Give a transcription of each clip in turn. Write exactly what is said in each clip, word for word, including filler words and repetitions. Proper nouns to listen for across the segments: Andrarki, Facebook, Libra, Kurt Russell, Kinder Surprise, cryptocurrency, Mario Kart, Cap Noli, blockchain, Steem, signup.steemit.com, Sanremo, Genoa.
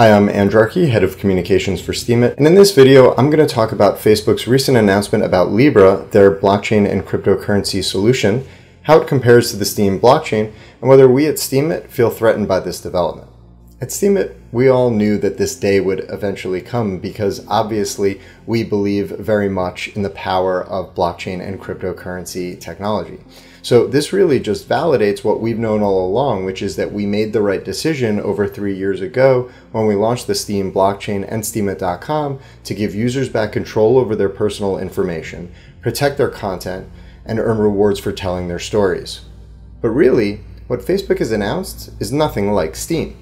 Hi, I'm Andrarki, Head of Communications for Steemit, and in this video, I'm going to talk about Facebook's recent announcement about Libra, their blockchain and cryptocurrency solution, how it compares to the Steem blockchain, and whether we at Steemit feel threatened by this development. At Steemit, we all knew that this day would eventually come because obviously we believe very much in the power of blockchain and cryptocurrency technology. So this really just validates what we've known all along, which is that we made the right decision over three years ago when we launched the Steem blockchain and steemit dot com to give users back control over their personal information, protect their content, and earn rewards for telling their stories. But really, what Facebook has announced is nothing like Steem.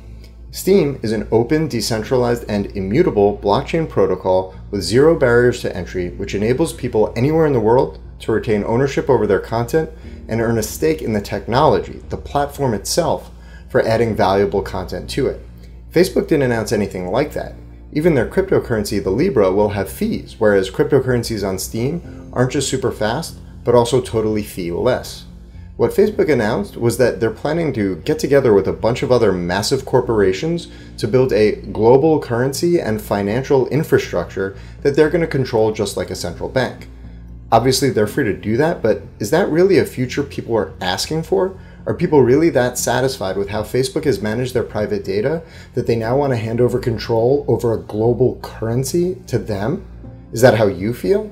Steem is an open, decentralized, and immutable blockchain protocol with zero barriers to entry, which enables people anywhere in the world to retain ownership over their content and earn a stake in the technology, the platform itself, for adding valuable content to it. Facebook didn't announce anything like that. Even their cryptocurrency, the Libra, will have fees, whereas cryptocurrencies on Steem aren't just super fast, but also totally fee-less. What Facebook announced was that they're planning to get together with a bunch of other massive corporations to build a global currency and financial infrastructure that they're going to control just like a central bank. Obviously, they're free to do that, but is that really a future people are asking for? Are people really that satisfied with how Facebook has managed their private data that they now want to hand over control over a global currency to them? Is that how you feel?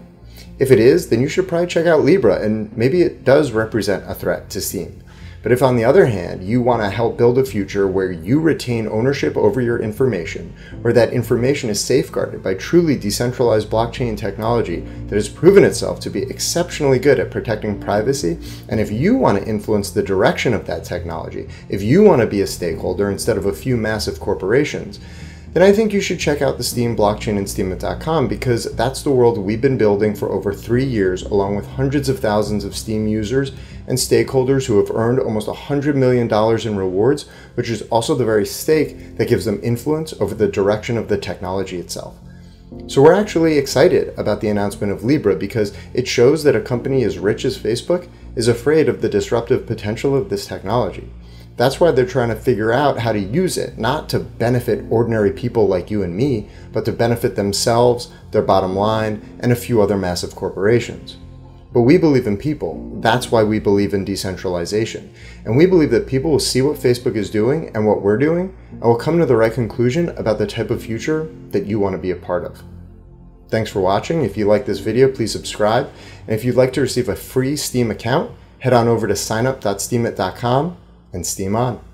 If it is, then you should probably check out Libra, and maybe it does represent a threat to Steem. But if, on the other hand, you want to help build a future where you retain ownership over your information, where that information is safeguarded by truly decentralized blockchain technology that has proven itself to be exceptionally good at protecting privacy, and if you want to influence the direction of that technology, if you want to be a stakeholder instead of a few massive corporations, then I think you should check out the Steem blockchain and steemit dot com, because that's the world we've been building for over three years, along with hundreds of thousands of Steem users and stakeholders who have earned almost one hundred million dollars in rewards, which is also the very stake that gives them influence over the direction of the technology itself. So we're actually excited about the announcement of Libra, because it shows that a company as rich as Facebook is afraid of the disruptive potential of this technology. That's why they're trying to figure out how to use it, not to benefit ordinary people like you and me, but to benefit themselves, their bottom line, and a few other massive corporations. But we believe in people. That's why we believe in decentralization. And we believe that people will see what Facebook is doing and what we're doing, and will come to the right conclusion about the type of future that you want to be a part of. Thanks for watching. If you like this video, please subscribe. And if you'd like to receive a free Steem account, head on over to signup dot steemit dot com and Steem on.